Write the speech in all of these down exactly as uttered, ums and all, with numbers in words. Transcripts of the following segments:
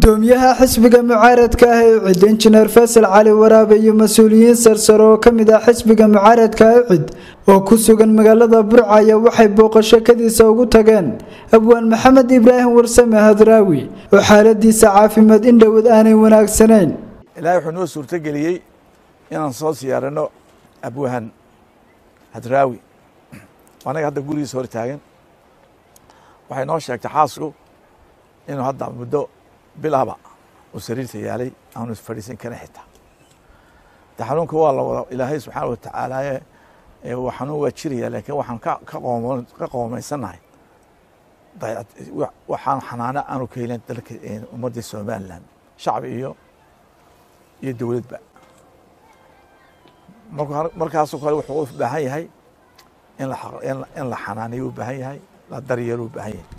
قدوميها حسب معارض كاهيد انجنر فيصل علي ورابي مسؤولين سرسرو كمدا حسب معارض كاهيد وكسوغن مغالدا برعايا وحي بوقشا كديسا ugu tageen abwaan maxamed ibraahim warsame hadraawi oo xaaladiisa caafimaad in dhawad aanay wanaagsaneen ilaahay wuxuu noo suurto galiyay inaan soo siyaarano abwaan hadraawi anaga hadda gurigiisa hor taagan waxay noo sheegtay xaasku inuu hadda muddo bilaaba oo sariirta yaalay aanu fadhiisan karin xitaa taxanuunka waa la wada ilaahay subxaanahu wa ta'aala waxaan u wajiriyaa laakiin waxaan ka qoomon ka qoomaysanahay dayad waxaan xanaana aanu ka helin dalka ummadda Soomaaliland shacab iyo iyo dawladba marka markaas oo kale wuxuu u baahan yahay in la in la xanaaniyo u baahan yahay la daryeelo u baahan yahay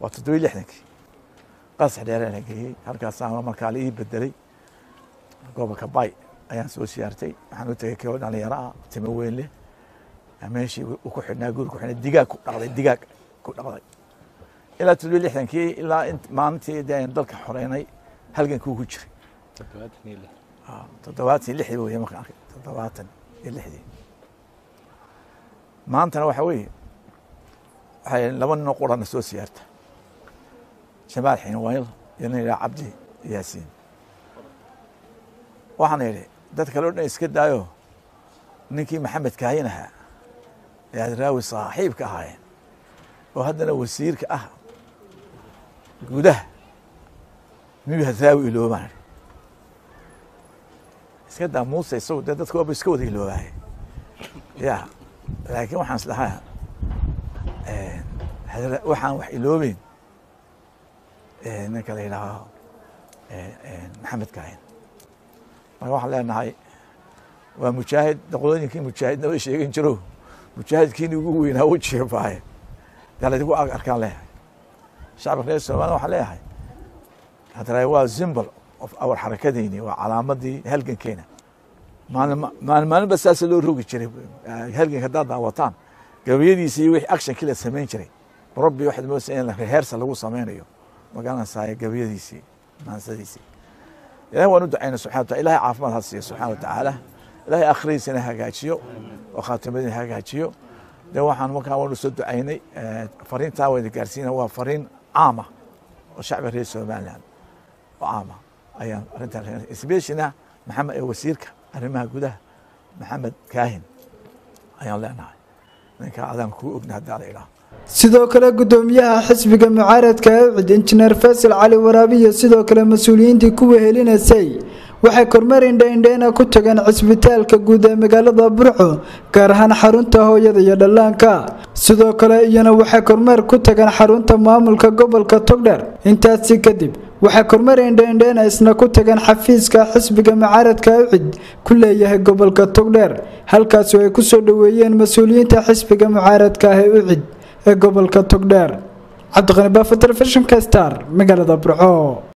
waa toddobaatan iyo lixdii qansax dheer ee geeyay halkaas aan markaa la ii bedelay gobolka Baaya ayaan soo siyaartay waxaan u tagay kooda dhalinyaro timo weyn leh ameeshi uu ku xidhnaa guur ku xidhnaa digaag ku dhaqday digaag ku dhaqday ilaa toddoba lixdankii ilaa maalintii deen dalka xoreynay halgankuu ku jiray toddobaatan iyo lix weeye marka arkay toddobaatan iyo lix maantana waxa weeye waxay laba nin oo qurana soo siyaarta Jamaal Xinwayl iyo Nila Cabdi Yaasiin waxaan yiri dad kale oo iska daayo ninkii maxamed kaaynaha ee Hadraawi saaxiibka ahaayeen oo haddana wasiirka ah gudaha miyuu Hadraawi iloobaay iska daa Muuse soo dadku oo iska wada iloobaay yaa laakiin waxaan islahaa ee waxaan wax iloobeen ee ninka la yiraahdo ee maxamed kaayn waxaan leenahay waa mujaahid daqooyinkii mujaahidna way sheegeen jiro mujaahidkiin ugu weynaa u jeebay daladigu arkaan leeyahay shacabka reer Soomaaliya waxa leeyahay Hadraawi waa symbol of our harakadayni waa calaamadii halgankeena maalin maalin bas aas loo rogi jiray halganka dadda wataan gabayadiisa iyo wixii action kale sameyn jiray rabbi waxa uu sameeyay rehearsal lagu sameeyo magaalada saaya gabayadiisa maansadiisa إلهي وندعينا سبحانه وتعالى إلهي عافمات هالسيد سبحانه وتعالى إلهي آخرين سنة هاجاتيو وخاتمين هاجاتيو ده واحد ممكن أقول سد عيني فرين تاوي الجارسين هو فرين عامة والشعب الرئيس سليمان وعامة أيام أنت إسبيشنا محمد وسيرك أرمها جوده محمد كاهن أيام لا نعي لأنك عدم كو ابن هذا الإله sidoo kale gudoomiyaha xisbiga mucaaradka injineer Faysal Cali Waraabe iyo sidoo kale mas'uuliyiintii ku wehelinaysay waxay kormeereen dheendheena ku tagan cisbitaalka guud ee magaalada Burco gaar ahaan xarunta hooyada iyo dhallaanka sidoo kale iyana waxay kormeer ku tagan xarunta maamulka gobolka Togdheer intaas kadib waxay kormeereen dheendheena isna ku tagan xafiiska xisbiga mucaaradka cid ku leeyahay gobolka Togdheer halkaas oo ay ku soo dhaweeyeen mas'uuliyiinta xisbiga mucaaradka cid gobolka Togdheer cabdiqani baa telefishinka star magaalada burco